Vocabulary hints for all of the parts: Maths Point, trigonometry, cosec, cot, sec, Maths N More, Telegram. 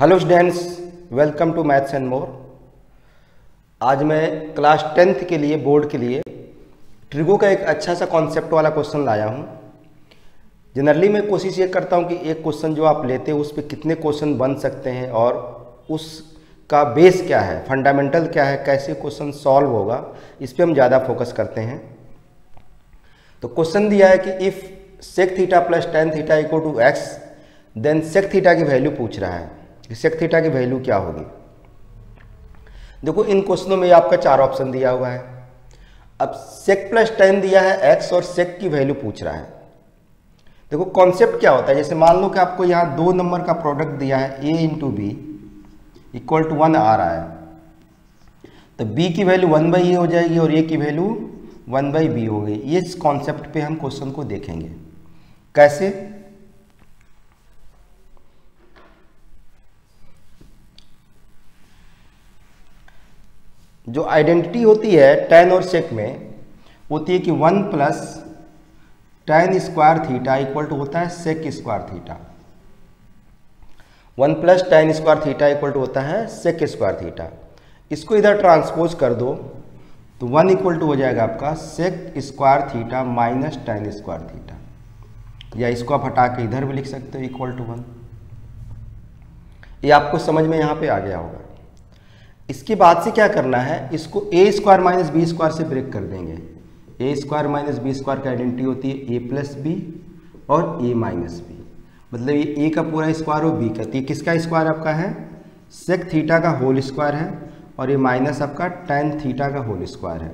Hello students, welcome to maths and more. आज मैं class 10th के लिए बोर्ड के लिए ट्रिगो का एक अच्छा सा कॉन्सेप्ट वाला क्वेश्चन लाया हूं। जनरली मैं कोशिश ये करता हूं कि एक क्वेश्चन जो आप लेते हो उस पे कितने क्वेश्चन बन सकते हैं और उसका बेस क्या है, फंडामेंटल क्या है, कैसे क्वेश्चन सॉल्व होगा, इस पर हम ज़्यादा फोकस करते हैं। तो क्वेश्चन दिया है कि if sec theta plus tan theta equal to x then sec theta की वैल्यू पूछ रहा है कि सेक थीटा की वैल्यू क्या होगी। देखो, इन क्वेश्चनों में आपका चार ऑप्शन दिया हुआ है। अब सेक प्लस टेन दिया है एक्स और सेक की वैल्यू पूछ रहा है। देखो कॉन्सेप्ट क्या होता है, जैसे मान लो कि आपको यहाँ दो नंबर का प्रोडक्ट दिया है ए इंटू बी इक्वल टू 1 आ रहा है, तो बी की वैल्यू 1/a हो जाएगी और ए की वैल्यू 1/b हो गई। ये इस कॉन्सेप्ट पे हम क्वेश्चन को देखेंगे कैसे। जो आइडेंटिटी होती है tan और sec में होती है कि 1 plus tan square theta equal to होता है sec square theta. 1 plus tan square theta equal to होता है sec स्क्वायर थीटा। इसको इधर ट्रांसपोज कर दो तो 1 इक्वल टू हो जाएगा आपका sec square theta minus tan square theta, या इसको आप हटा के इधर भी लिख सकते हो इक्वल टू 1। ये आपको समझ में यहाँ पे आ गया होगा। इसके बाद से क्या करना है, इसको A square minus B square से ब्रेक कर देंगे। A square minus B square की आइडेंटिटी होती है ए प्लस बी और ए माइनस बी, मतलब ये ए का पूरा स्क्वायर और बी का। तो ये किसका स्क्वायर आपका है, सेक थीटा का होल स्क्वायर है, और ये माइनस आपका टेन थीटा का होल स्क्वायर है।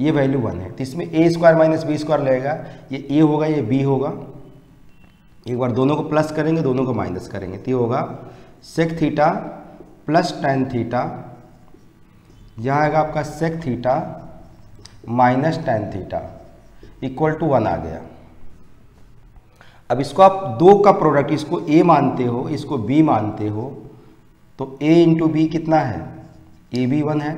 ये वैल्यू 1 है, तो इसमें A square minus B square लगेगा, ये ए होगा ये बी होगा। एक बार दोनों को प्लस करेंगे, दोनों को माइनस करेंगे, तो ये होगा sec theta plus tan theta, यहाँ आएगा आपका sec theta minus tan theta equal to 1 आ गया। अब इसको आप दो का प्रोडक्ट, इसको a मानते हो इसको b मानते हो, तो a इंटू बी कितना है, ए बी 1 है।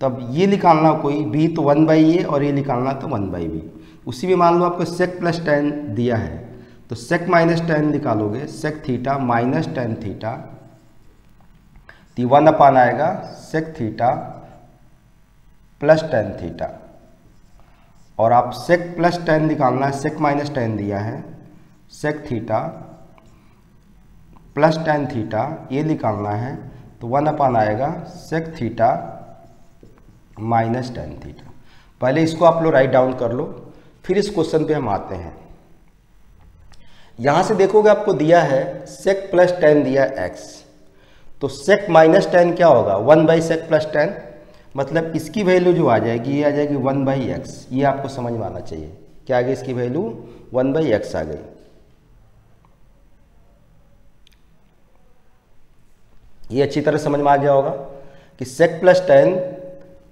तो अब ये निकालना कोई b तो 1/a और ये निकालना तो 1/b। उसी में मान लो आपको सेक प्लस टेन दिया है, तो सेक माइनस टेन निकालोगे, sec theta minus tan theta, तो 1 अपान आएगा sec theta plus tan theta. और आप सेक प्लस टेन निकालना है, सेक माइनस टेन दिया है, sec theta plus tan theta ये निकालना है, तो 1 अपान आएगा sec theta minus tan theta. पहले इसको आप लोग राइट डाउन कर लो, फिर इस क्वेश्चन पे हम आते हैं। यहाँ से देखोगे आपको दिया है सेक प्लस टेन दिया एक्स, तो सेक माइनस टेन क्या होगा, 1/sec प्लस टेन, मतलब इसकी वैल्यू जो आ जाएगी ये आ जाएगी 1/x। ये आपको समझ में आना चाहिए क्या आ गई इसकी वैल्यू 1/x आ गई। ये अच्छी तरह समझ में आ गया होगा कि sec प्लस टेन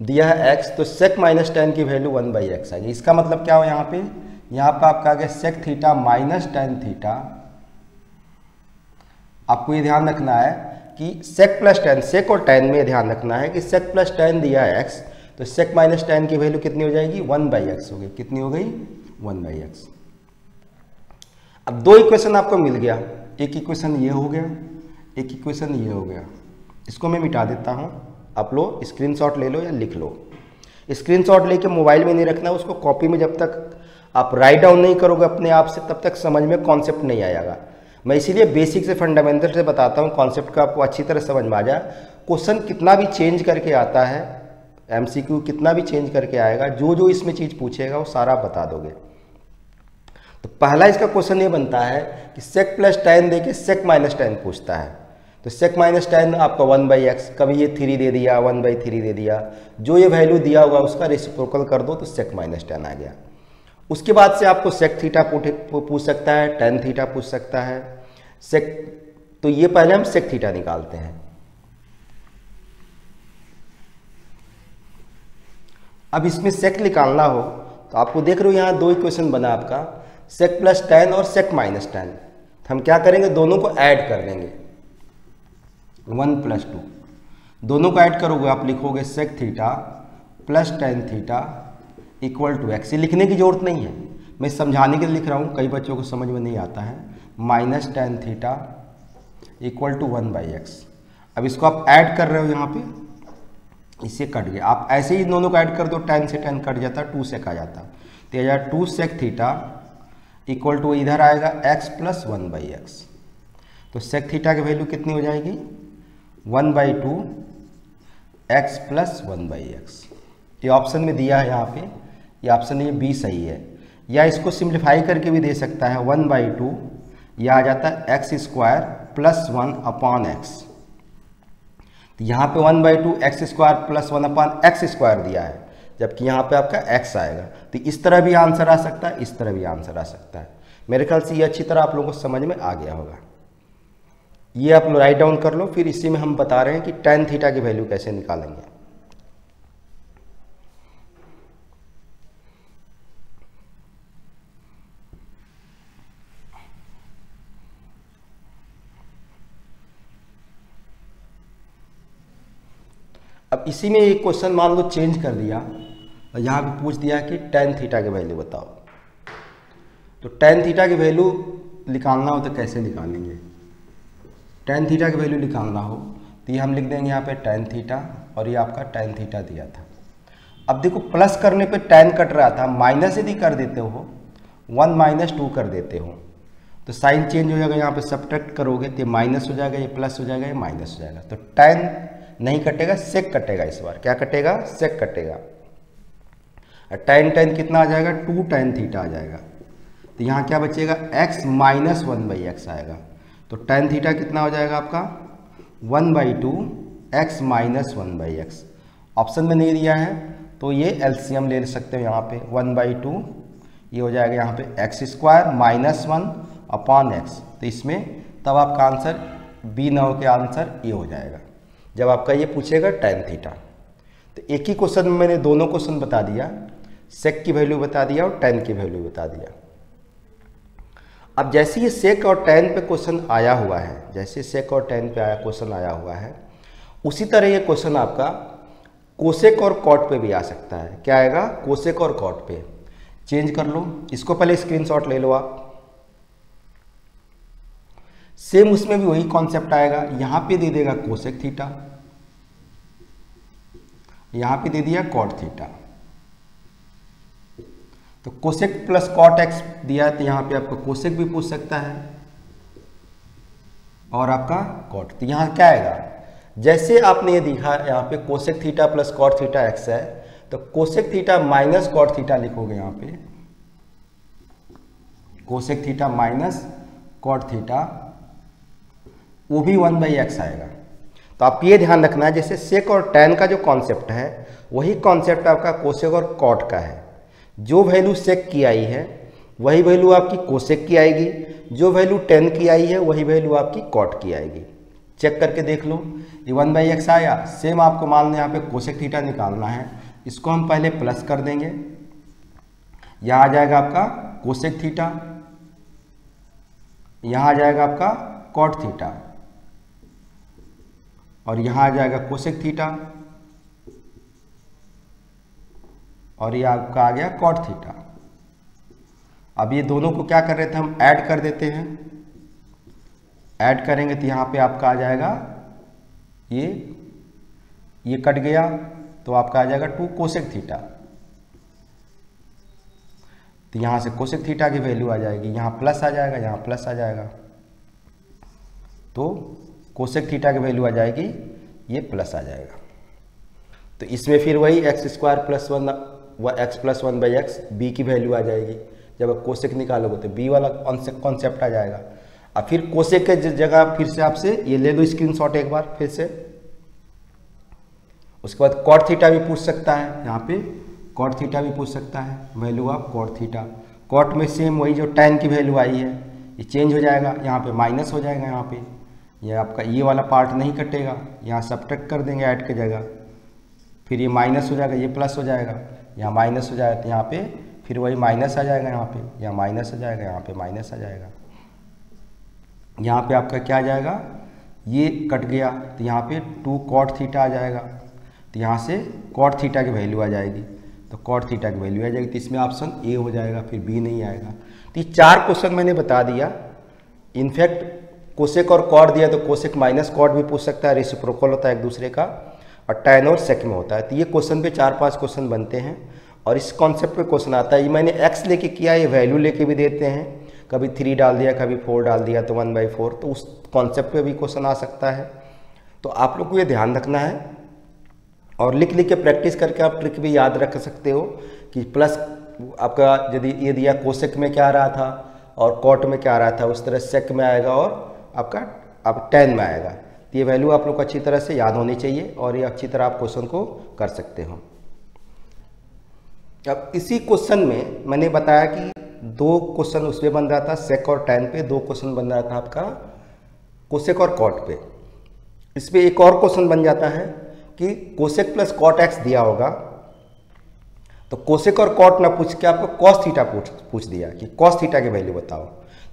दिया है x, तो sec माइनस टेन की वैल्यू 1/x आ गई। इसका मतलब क्या हो, यहाँ पे आपका आ गया sec theta minus tan theta. आपको ये ध्यान रखना है कि sec प्लस टेन, sec और tan में ध्यान रखना है कि sec प्लस tan दिया है x, तो sec माइनस tan की वैल्यू कितनी हो जाएगी 1/x हो गई। कितनी हो गई 1/x। अब दो इक्वेशन आपको मिल गया, एक इक्वेशन ये हो गया, एक इक्वेशन ये हो गया। इसको मैं मिटा देता हूँ, आप लोग स्क्रीनशॉट ले लो या लिख लो। स्क्रीनशॉट लेके मोबाइल में नहीं रखना, उसको कॉपी में जब तक आप राइट डाउन नहीं करोगे अपने आप से तब तक समझ में कॉन्सेप्ट नहीं आएगा। मैं इसीलिए बेसिक से फंडामेंटल से बताता हूँ, कॉन्सेप्ट का आपको अच्छी तरह समझ में आ जाए। क्वेश्चन कितना भी चेंज करके आता है, एमसीक्यू कितना भी चेंज करके आएगा, जो जो इसमें चीज़ पूछेगा वो सारा बता दोगे। तो पहला इसका क्वेश्चन ये बनता है कि सेक प्लस टेन दे के सेक माइनस टेन पूछता है, तो सेक माइनस टेन आपका 1/x, कभी ये 3 दे दिया 1/3 दे दिया, जो ये वैल्यू दिया होगा उसका रेसिप्रोकल कर दो तो सेक माइनस टेन आ गया। उसके बाद से आपको सेक थीटा पूछ सकता है, टेन थीटा पूछ सकता है, सेक, तो ये पहले हम सेक थीटा निकालते हैं। अब इसमें सेक निकालना हो तो आपको देख रहे हो यहाँ दो इक्वेशन बना आपका सेक प्लस टेन और सेक माइनस टेन। हम क्या करेंगे, दोनों को ऐड कर देंगे 1 + 2। दोनों को ऐड करोगे आप लिखोगे sec theta plus tan theta equal to x. लिखने की जरूरत नहीं है, मैं समझाने के लिए लिख रहा हूँ, कई बच्चों को समझ में नहीं आता है। Minus tan theta equal to 1/x। अब इसको आप ऐड कर रहे हो, यहाँ पे इससे कट गया। आप ऐसे ही दोनों को ऐड कर दो, 10 से 10 कट जाता है, 2 sec आ जाता है। तो 2 sec थीटा इक्वल टू इधर आएगा x प्लस 1/x। तो sec थीटा की वैल्यू कितनी हो जाएगी 1/2 x प्लस 1/x। ये ऑप्शन में दिया है यहाँ पे, ये ऑप्शन ये बी सही है, या इसको सिंप्लीफाई करके भी दे सकता है 1/2 या आ जाता है x² प्लस 1/x। तो यहाँ पे 1/2 x² प्लस 1/x² दिया है, जबकि यहाँ पे आपका x आएगा। तो इस तरह भी आंसर आ सकता है, इस तरह भी आंसर आ सकता है। मेरे ख्याल से ये अच्छी तरह आप लोगों को समझ में आ गया होगा। ये आप लोग राइट डाउन कर लो, फिर इसी में हम बता रहे हैं कि tan थीटा की वैल्यू कैसे निकालेंगे। अब इसी में एक क्वेश्चन मान लो चेंज कर दिया और यहाँ पे पूछ दिया कि tan थीटा की वैल्यू बताओ। तो tan थीटा की वैल्यू निकालना हो तो कैसे निकालेंगे? tan थीटा की वैल्यू निकालना हो तो ये हम लिख देंगे यहाँ पे tan थीटा, और ये आपका tan थीटा दिया था। अब देखो प्लस करने पे tan कट रहा था, माइनस यदि कर देते हो 1 - 2 कर देते हो तो साइन चेंज हो जाएगा, यहाँ पे सब्ट्रैक्ट करोगे तो माइनस हो जाएगा, ये प्लस हो जाएगा, ये माइनस हो जाएगा। तो tan नहीं कटेगा, sec कटेगा। इस बार क्या कटेगा? sec कटेगा। tan tan कितना आ जाएगा 2 tan थीटा आ जाएगा। तो यहाँ क्या बचेगा x माइनस 1/x आएगा। तो tan थीटा कितना हो जाएगा आपका 1/2 x माइनस 1/x। ऑप्शन में नहीं दिया है तो ये एलसीएम ले सकते हो। यहाँ पे 1/2 ये हो जाएगा यहाँ पे x² माइनस 1/x। तो इसमें तब आपका आंसर बी ना हो के आंसर ये हो जाएगा जब आपका ये पूछेगा tan थीटा। तो एक ही क्वेश्चन में मैंने दोनों क्वेश्चन बता दिया, sec की वैल्यू बता दिया और tan की वैल्यू बता दिया। अब जैसे ये sec और tan पे क्वेश्चन आया हुआ है, जैसे sec और tan पे आया क्वेश्चन आया हुआ है, उसी तरह ये क्वेश्चन आपका cosec और cot पे भी आ सकता है। क्या आएगा? cosec और cot पे। चेंज कर लो इसको, पहले स्क्रीनशॉट ले लो आप। सेम उसमें भी वही कॉन्सेप्ट आएगा। यहाँ पे दे देगा कोसेक थीटा, यहाँ पे दे दिया कॉट थीटा। तो कोसेक प्लस कॉट एक्स दिया तो यहाँ पे आपका कोसेक भी पूछ सकता है और आपका कॉट। तो यहाँ क्या आएगा? जैसे आपने ये देखा यहाँ पे cosec theta plus cot theta x है, तो cosec theta minus cot theta लिखोगे। यहाँ पे cosec theta minus cot theta वो भी 1/x आएगा। तो आप ये ध्यान रखना है, जैसे sec और tan का जो कॉन्सेप्ट है वही कॉन्सेप्ट आपका कोसेक और कॉट का है। जो वैल्यू sec की आई है वही वैल्यू आपकी कोसेक की आएगी, जो वैल्यू tan की आई है वही वैल्यू आपकी कॉट की आएगी। चेक करके देख लो, ये 1/x आया। सेम आपको मान लें यहाँ पे कोसेक थीटा निकालना है, इसको हम पहले प्लस कर देंगे। यहाँ आ जाएगा आपका कोसेक थीटा, यहाँ आ जाएगा आपका कॉट थीटा और यहाँ आ जाएगा कोसेक थीटा और ये आपका आ गया कॉट थीटा। अब ये दोनों को क्या कर रहे थे हम, ऐड कर देते हैं। ऐड करेंगे तो यहाँ पे आपका आ जाएगा ये कट गया तो आपका आ जाएगा 2 कोसेक थीटा। तो यहाँ से कोसेक थीटा की वैल्यू आ जाएगी, यहाँ प्लस आ जाएगा, यहाँ प्लस आ जाएगा। तो कोसेक थीटा की वैल्यू आ जाएगी, ये प्लस आ जाएगा। तो इसमें फिर वही x² plus 1/x plus 1/x B की वैल्यू आ जाएगी। जब आप कोसेक निकालोगे तो बी वाला कॉन्सेप्ट आ जाएगा। अब फिर कोसेक के जगह फिर से आपसे ये ले लो स्क्रीनशॉट एक बार फिर से। उसके बाद कॉट थीटा भी पूछ सकता है, यहाँ पे कॉट थीटा भी पूछ सकता है, value of cot theta. Cot में सेम वही जो tan की वैल्यू आई है ये चेंज हो जाएगा, यहाँ पे माइनस हो जाएगा। यहाँ पे ये आपका ये वाला पार्ट नहीं कटेगा, यहाँ सब्ट्रैक्ट कर देंगे ऐड के जगह। फिर ये माइनस हो जाएगा, ये प्लस हो जाएगा, यहाँ माइनस हो जाएगा। तो यहाँ पे फिर वही माइनस आ जाएगा, यहाँ पे यहाँ माइनस आ जाएगा, यहाँ पे माइनस आ जाएगा। यहाँ पे आपका क्या आ जाएगा, ये कट गया तो यहाँ पे 2 कॉट थीटा आ जाएगा। तो यहाँ से कॉट थीटा की वैल्यू आ जाएगी, तो कॉट थीटा की वैल्यू आ जाएगी। तो इसमें ऑप्शन ए हो जाएगा, फिर बी नहीं आएगा। तो ये 4 क्वेश्चन मैंने बता दिया। इनफैक्ट कोसेक और कॉट दिया तो कोसेक माइनस कॉट भी पूछ सकता है, रेसिप्रोकल होता है एक दूसरे का, और टैन और सेक में होता है। तो ये क्वेश्चन पे 4-5 क्वेश्चन बनते हैं और इस कॉन्सेप्ट पे क्वेश्चन आता है। ये मैंने एक्स लेके किया, ये वैल्यू लेके भी देते हैं, कभी 3 डाल दिया कभी 4 डाल दिया तो 1/4, तो उस कॉन्सेप्ट पे भी क्वेश्चन आ सकता है। तो आप लोग को ये ध्यान रखना है और लिख लिख के प्रैक्टिस करके आप ट्रिक भी याद रख सकते हो कि प्लस आपका यदि ये दिया कोसेक में क्या आ रहा था और कॉट में क्या आ रहा था, उस तरह सेक में आएगा और आपका आप टैन में आएगा। तो ये वैल्यू आप लोग को अच्छी तरह से याद होनी चाहिए और ये अच्छी तरह आप क्वेश्चन को कर सकते हो। अब इसी क्वेश्चन में मैंने बताया कि 2 क्वेश्चन उसमें बन रहा था, सेक और टैन पे 2 क्वेश्चन बन रहा था आपका, कोसेक और कॉट पे। इस पर एक और क्वेश्चन बन जाता है कि कोसेक प्लस कॉट एक्स दिया होगा तो कोसेक और कॉट ना पूछ के आपको कॉस थीटा पूछ दिया कि कॉस थीटा की वैल्यू बताओ।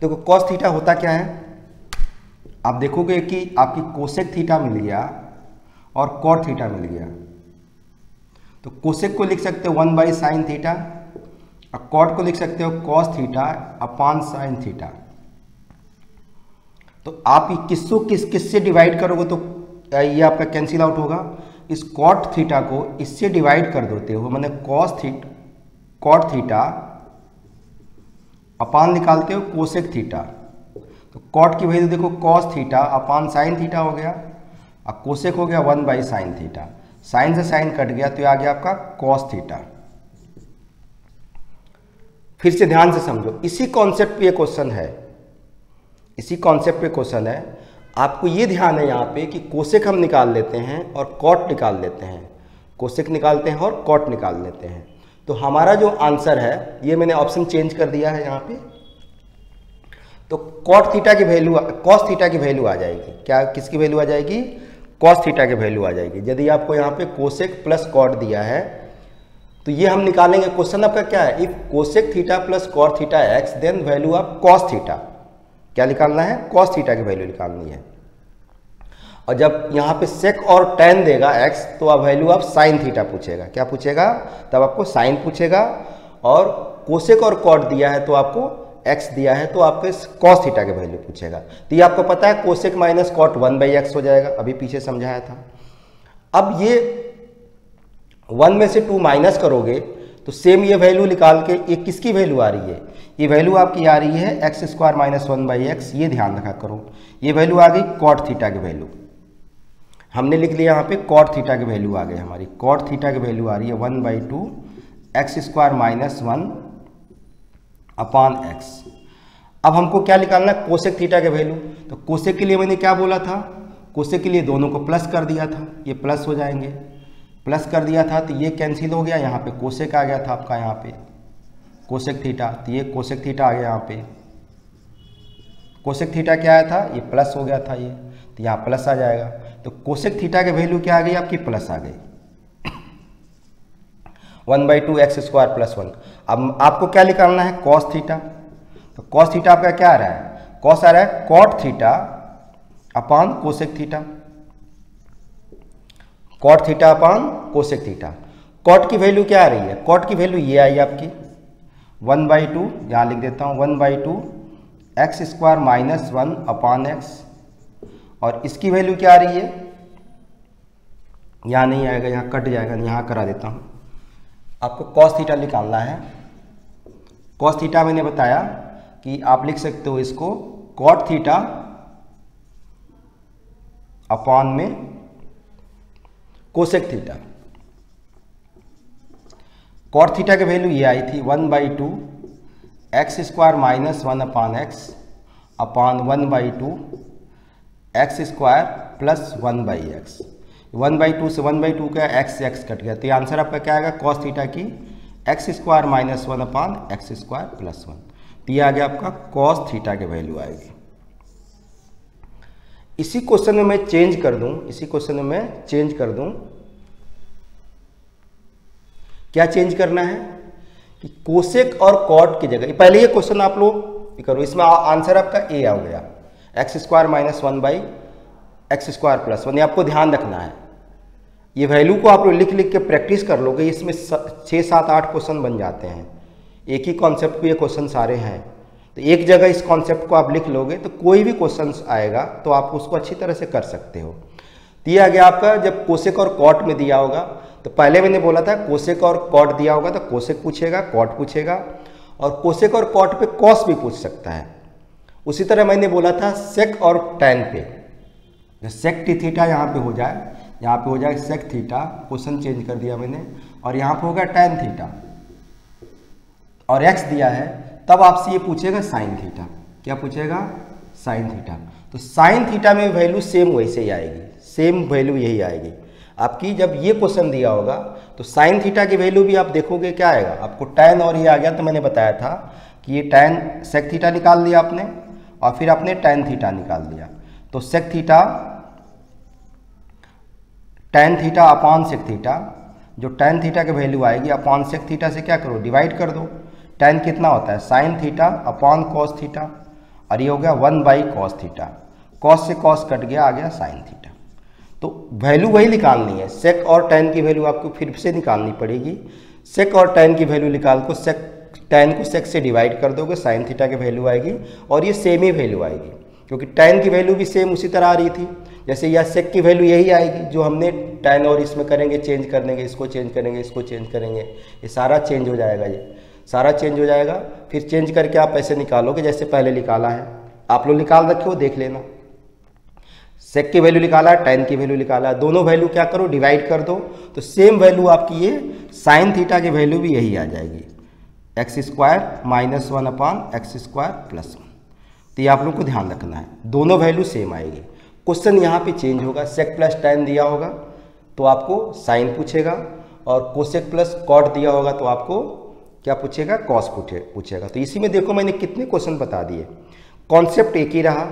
देखो कॉस थीटा होता क्या है, आप देखोगे कि आपकी कोसेक थीटा मिल गया और कॉट थीटा मिल गया, तो कोसेक को लिख सकते हो 1/sin थीटा और कॉट को लिख सकते हो cos theta upon sine theta. तो आप ये किसको किस से डिवाइड करोगे तो ये आपका कैंसिल आउट होगा। इस कॉट थीटा को इससे डिवाइड कर देते हो, मैंने कॉट थीटा अपॉन निकालते हो कोसेक थीटा, तो कॉट की वैल्यू देखो cos theta upon sine theta हो गया और कोसेक हो गया 1/sin थीटा, साइन से साइन कट गया तो ये आ गया आपका कॉस थीटा। फिर से ध्यान से समझो, इसी कॉन्सेप्ट पे ये क्वेश्चन है, इसी कॉन्सेप्ट पे क्वेश्चन है। आपको ये ध्यान है यहाँ पे कि कोसेक हम निकाल लेते हैं और कॉट निकाल लेते हैं, कोसेक निकालते हैं और कॉट निकाल लेते हैं। तो हमारा जो आंसर है, ये मैंने ऑप्शन चेंज कर दिया है यहाँ पे, तो कॉट थीटा की वैल्यू कॉस थीटा की वैल्यू आ जाएगी। क्या किसकी वैल्यू आ जाएगी? कॉस थीटा की वैल्यू आ जाएगी। यदि आपको यहाँ पे कोसेक प्लस कॉट दिया है तो ये हम निकालेंगे। क्वेश्चन आपका क्या है, if cosec theta plus cot theta x then value of cos theta. क्या निकालना है? कॉस थीटा की वैल्यू निकालनी है। और जब यहाँ पे सेक और टैन देगा एक्स तो आप वैल्यू ऑफ साइन थीटा पूछेगा। क्या पूछेगा? तब आपको साइन पूछेगा। और कोसेक और कॉट दिया है तो आपको एक्स दिया है तो आपके कॉस थीटा की वैल्यू पूछेगा। तो ये आपको पता है कोसेक माइनस कॉट 1/x हो जाएगा, अभी पीछे समझाया था। अब ये 1 में से 2 माइनस करोगे तो सेम ये वैल्यू निकाल के ये किसकी वैल्यू आ रही है? ये वैल्यू आपकी आ रही है x² माइनस 1/x। ये ध्यान रखा करो, ये वैल्यू आ गई कॉट थीटा की वैल्यू। हमने लिख लिया यहाँ पे कॉट थीटा की वैल्यू आ गई हमारी, कॉट थीटा की वैल्यू आ रही है 1/2 x² माइनस 1 अपॉन एक्स। अब हमको क्या निकालना है? कोसेक थीटा के वैल्यू। तो कोसेक के लिए मैंने क्या बोला था? कोसेक के लिए दोनों को प्लस कर दिया था, ये प्लस हो जाएंगे, प्लस कर दिया था तो ये कैंसिल हो गया। यहाँ पे कोसेक आ गया था आपका, यहाँ पे कोसेक थीटा, तो ये कोसेक थीटा आ गया। यहाँ पे कोसेक थीटा क्या आया था? ये प्लस हो गया था, ये तो यहाँ प्लस आ जाएगा। तो कोसेक थीटा की वैल्यू क्या आ गई आपकी? प्लस आ गई, 1/2 x² प्लस 1। अब आपको क्या निकालना है? Cos theta. तो कॉस थीटा आपका क्या आ रहा है? कॉस आ रहा है cot theta upon cosec theta, cot theta upon cosec theta. Cot की वैल्यू क्या आ रही है? कॉट की वैल्यू ये आई आपकी 1/2, यहाँ लिख देता हूँ 1/2 x² माइनस 1 अपॉन एक्स। और इसकी वैल्यू क्या आ रही है? यहाँ नहीं आएगा, यहाँ कट जाएगा, यहाँ करा देता हूँ। आपको कॉस थीटा निकालना है। कॉस थीटा मैंने बताया कि आप लिख सकते हो इसको कॉट थीटा अपॉन में कोसेक थीटा। कॉट थीटा की वैल्यू ये आई थी 1/2 x² minus 1 upon x upon 1/2 x² plus 1/x। 1/2 से 1/2 का x कट गया तो ये आंसर आपका क्या आएगा? कॉस थीटा की x² minus 1 upon x² plus 1। तो ये आ गया आपका कॉस थीटा की वैल्यू आएगी। इसी क्वेश्चन में मैं चेंज कर दूं, क्या चेंज करना है कि कोसेक और कॉट की जगह पहले ये क्वेश्चन आप लोग करो, इसमें आंसर आपका a आ गया x² माइनस 1/x² प्लस 1। ये आपको ध्यान रखना है, ये वैल्यू को आप लोग लिख लिख के प्रैक्टिस कर लोगे, इसमें 6-7-8 क्वेश्चन बन जाते हैं। एक ही कॉन्सेप्ट पे ये क्वेश्चन सारे हैं। तो एक जगह इस कॉन्सेप्ट को आप लिख लोगे तो कोई भी क्वेश्चन आएगा तो आप उसको अच्छी तरह से कर सकते हो। दिया गया आपका जब कोसेक और कॉट में दिया होगा तो पहले मैंने बोला था कोसेक और कॉट दिया होगा तो कोसेक पूछेगा, कॉट पूछेगा, और कोसेक और कॉट पे कॉस भी पूछ सकता है। उसी तरह मैंने बोला था सेक और टैन पे, जो सेक टी थीटा यहाँ पे हो जाए, यहाँ पे हो जाए सेक थीटा, क्वेश्चन चेंज कर दिया मैंने, और यहाँ पे होगा टैन थीटा और एक्स दिया है, तब आपसे ये पूछेगा साइन थीटा। क्या पूछेगा? Sine theta. तो साइन थीटा में वैल्यू सेम वैसे ही आएगी, सेम वैल्यू यही आएगी आपकी। जब ये क्वेश्चन दिया होगा तो साइन थीटा की वैल्यू भी आप देखोगे क्या आएगा आपको, टैन और ये आ गया। तो मैंने बताया था कि ये टैन सेक थीटा निकाल दिया आपने और फिर आपने टैन थीटा निकाल दिया, तो sec theta tan theta upon sec theta, जो टैन थीटा की वैल्यू आएगी अपॉन सेक थीटा से क्या करो, डिवाइड कर दो। टैन कितना होता है? Sine theta upon cos theta, और ये हो गया 1/cos थीटा, कॉस से कॉस कट गया, आ गया साइन थीटा। तो वैल्यू वही निकालनी है, सेक और टैन की वैल्यू आपको फिर से निकालनी पड़ेगी। सेक और टैन की वैल्यू निकाल को सेक टैन को सेक से डिवाइड कर दोगे, साइन थीटा की वैल्यू आएगी, और ये सेम ही वैल्यू आएगी क्योंकि टैन की वैल्यू भी सेम उसी तरह आ रही थी जैसे, या सेक की वैल्यू यही आएगी जो हमने टैन और इसमें करेंगे, चेंज कर देंगे, इसको चेंज करेंगे, इसको चेंज करेंगे, ये सारा चेंज हो जाएगा, ये सारा चेंज हो जाएगा। फिर चेंज करके आप ऐसे निकालोगे जैसे पहले निकाला है, आप लोग निकाल रखे हो, देख लेना। सेक की वैल्यू निकाला, टैन की वैल्यू निकाला, दोनों वैल्यू क्या करो, डिवाइड कर दो, तो सेम वैल्यू आपकी ये साइन थीटा की वैल्यू भी यही आ जाएगी, x² - 1 अपॉन x² + 1। तो ये आप लोग को ध्यान रखना है, दोनों वैल्यू सेम आएगी। क्वेश्चन यहाँ पे चेंज होगा, सेक प्लस टैन दिया होगा तो आपको साइन पूछेगा, और कोसेक प्लस कॉट दिया होगा तो आपको क्या पूछेगा, कॉस पूछेगा। तो इसी में देखो मैंने कितने क्वेश्चन बता दिए, कॉन्सेप्ट एक ही रहा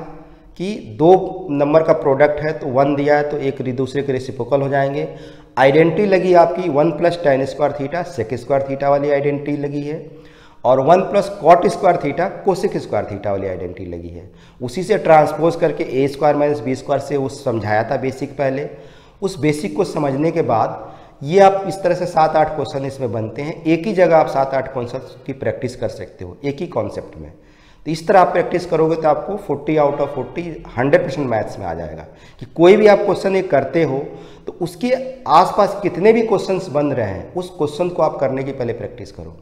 कि 2 नंबर का प्रोडक्ट है तो 1 दिया है तो एक दूसरे के रेसिप्रोकल हो जाएंगे। आइडेंटिटी लगी आपकी 1 + tan² theta sec square theta वाली आइडेंटिटी लगी है, और 1 + cot² theta cosec square theta वाली आइडेंटिटी लगी है। उसी से ट्रांसपोज करके a² - b² से उस समझाया था बेसिक, पहले उस बेसिक को समझने के बाद ये आप इस तरह से 7-8 क्वेश्चन इसमें बनते हैं। एक ही जगह आप 7-8 क्वेश्चन की प्रैक्टिस कर सकते हो एक ही कॉन्सेप्ट में। तो इस तरह आप प्रैक्टिस करोगे तो आपको 40 आउट ऑफ 40 100% मैथ्स में आ जाएगा कि कोई भी आप क्वेश्चन एक करते हो तो उसके आसपास कितने भी क्वेश्चंस बन रहे हैं उस क्वेश्चन को आप करने की पहले प्रैक्टिस करो।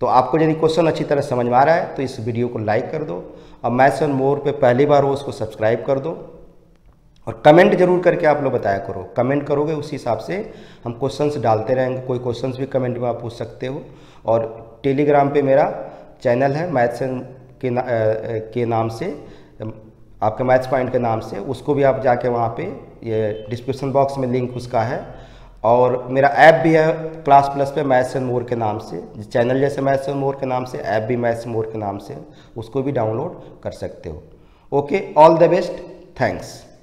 तो आपको यदि क्वेश्चन अच्छी तरह समझ में आ रहा है तो इस वीडियो को लाइक कर दो, और मैथ्स एंड मोर पे पहली बार हो उसको सब्सक्राइब कर दो, और कमेंट जरूर करके आप लोग बताया करो। कमेंट करोगे उसी हिसाब से हम क्वेश्चंस डालते रहेंगे, कोई क्वेश्चंस भी कमेंट में आप पूछ सकते हो। और टेलीग्राम पे मेरा चैनल है मैथ्स एंड के नाम से, आपके मैथ्स पॉइंट के नाम से, उसको भी आप जाके वहाँ पे, ये डिस्क्रिप्शन बॉक्स में लिंक उसका है। और मेरा ऐप भी है क्लास प्लस पे मैथ्स एंड मोर के नाम से, चैनल जैसे मैथ्स एंड मोर के नाम से, ऐप भी मैथ्स एंड मोर के नाम से, उसको भी डाउनलोड कर सकते हो। Okay, all the best, thanks.